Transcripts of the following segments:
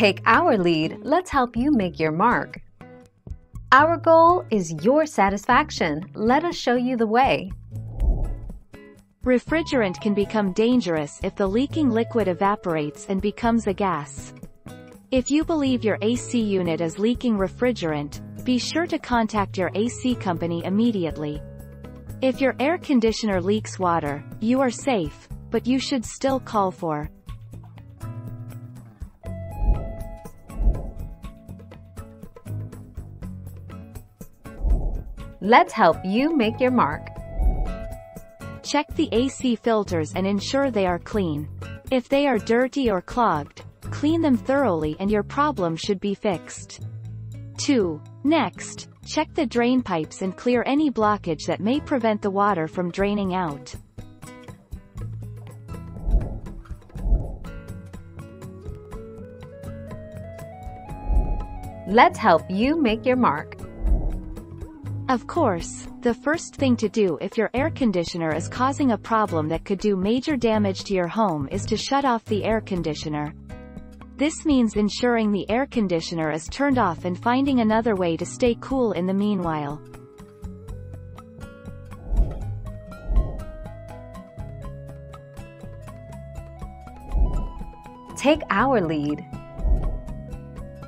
Take our lead, let's help you make your mark. Our goal is your satisfaction. Let us show you the way. Refrigerant can become dangerous if the leaking liquid evaporates and becomes a gas. If you believe your AC unit is leaking refrigerant, be sure to contact your AC company immediately. If your air conditioner leaks water, you are safe, but you should still call for Let's help you make your mark. Check the AC filters and ensure they are clean. If they are dirty or clogged, clean them thoroughly and your problem should be fixed. 2. Next, check the drain pipes and clear any blockage that may prevent the water from draining out. Let's help you make your mark. Of course, the first thing to do if your air conditioner is causing a problem that could do major damage to your home is to shut off the air conditioner. This means ensuring the air conditioner is turned off and finding another way to stay cool in the meanwhile. Take our lead.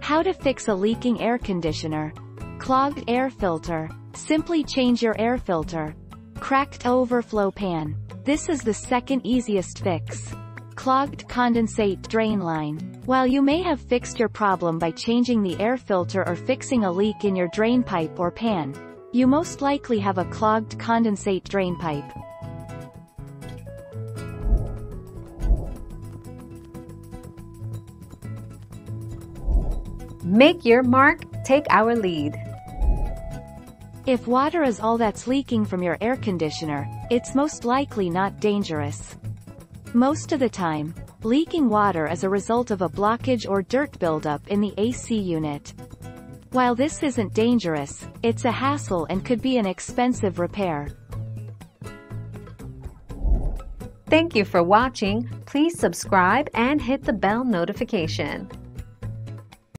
How to fix a leaking air conditioner. Clogged air filter. Simply change your air filter. Cracked overflow pan. This is the second easiest fix. Clogged condensate drain line. While you may have fixed your problem by changing the air filter or fixing a leak in your drain pipe or pan, you most likely have a clogged condensate drain pipe. Make your mark, take our lead. If water is all that's leaking from your air conditioner, it's most likely not dangerous. Most of the time, leaking water is a result of a blockage or dirt buildup in the AC unit. While this isn't dangerous, it's a hassle and could be an expensive repair. Thank you for watching. Please subscribe and hit the bell notification.